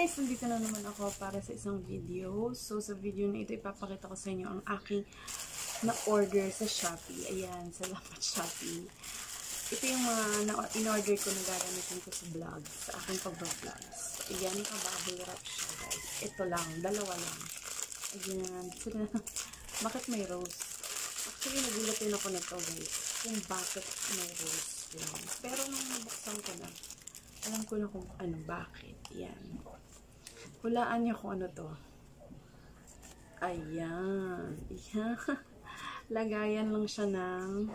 guys! Nandito na naman ako para sa isang video. So, sa video na ito, ipapakita ko sa inyo ang aking na-order sa Shopee. Ayan, salamat Shopee. Ito yung mga in-order ko na gagamitin ko sa vlog, sa aking pag-vlogs. Ayan, yung kabahay wrap siya guys. Ito lang, dalawa lang. Ayan, bakit may rose? Actually, nagulat din ako nito guys, kung bakit may rose lang. Pero nung nabuksan ko na, alam ko na kung ano, bakit. Ayan. Hulaan niyo kung ano to. Ayan. Ayan. Lagayan lang siya ng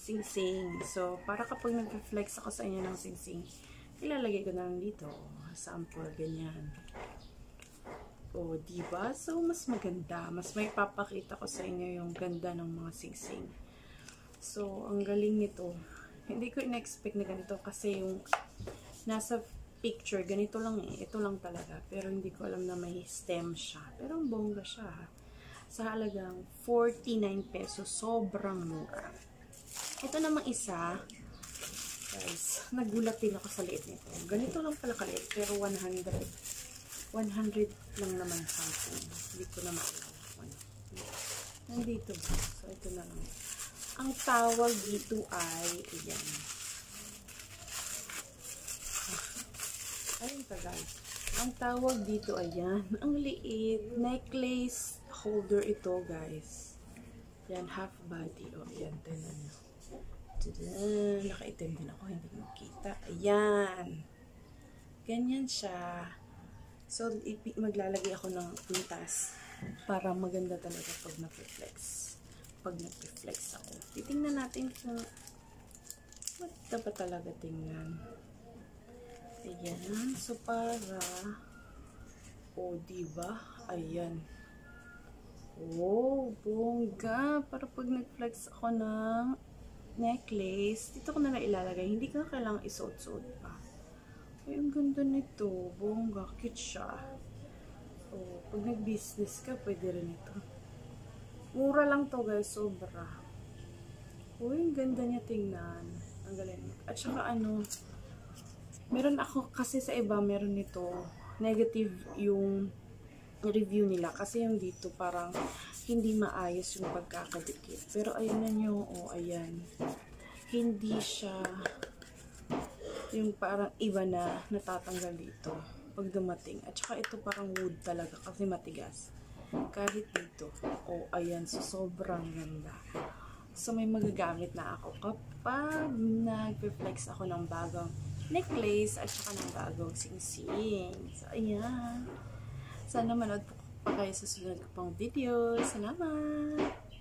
singsing. So, para kapag nag-reflex ako sa inyo ng singsing, ilalagay ko na lang dito. Sample, ganyan. O, diba? So, mas maganda. Mas may papakita ko sa inyo yung ganda ng mga singsing. So, ang galing nito. Hindi ko in-expect na ganito kasi yung nasa picture, ganito lang eh. Ito lang talaga. Pero hindi ko alam na may stem siya. Pero ang bongga siya. Sa halagang 49 pesos. Sobrang mura. Ito namang isa. Guys, nagulat din ako sa liit nito. Ganito lang pala kaliit. Pero 100 lang naman something. Hindi ko na maalam. Nandito ba? So, ito na lang. Ang tawag dito ay, ayan. Ayun pa guys. Ang tawag dito, ayan. Ang liit. Necklace holder ito, guys. Ayan, half body. O, ayan. Tignan nyo. Tadaan. Nakaitim din ako. Hindi makita. Ayan. Ganyan siya. So, maglalagay ako ng pintas para maganda talaga pag na-reflex. Pag na-reflex ako. Titingnan natin kung maganda ba talaga tingnan. Ayan. So, para o, diba? Ayan. Oh, bongga. Para pag nag-flex ako ng necklace, dito ko na lang ilalagay. Hindi ko na kailangang isuot-suot pa. Ay, ang ganda nito. Bongga. Cute siya. Oh, pag nag-business ka, pwede rin ito. Mura lang to guys. Sobra. Uy, ang ganda niya tingnan. Ang galing. At saka ano, meron ako kasi sa iba, meron nito negative yung review nila. Kasi yung dito parang hindi maayos yung pagkakadikit. Pero ayun na nyo, o oh, ayan. Hindi siya yung parang iba na natatanggal dito pag dumating. At saka ito parang wood talaga kasi matigas. Kahit dito, o oh, ayan. So sobrang ganda. So may magagamit na ako kapag nag-reflex ako ng bagong necklace at saka ng bagong singsing. So, ayan. Sana manood po pa kayo sa susunod ko pang video. Salamat!